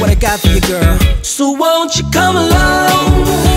what I got for you, girl. So won't you come along?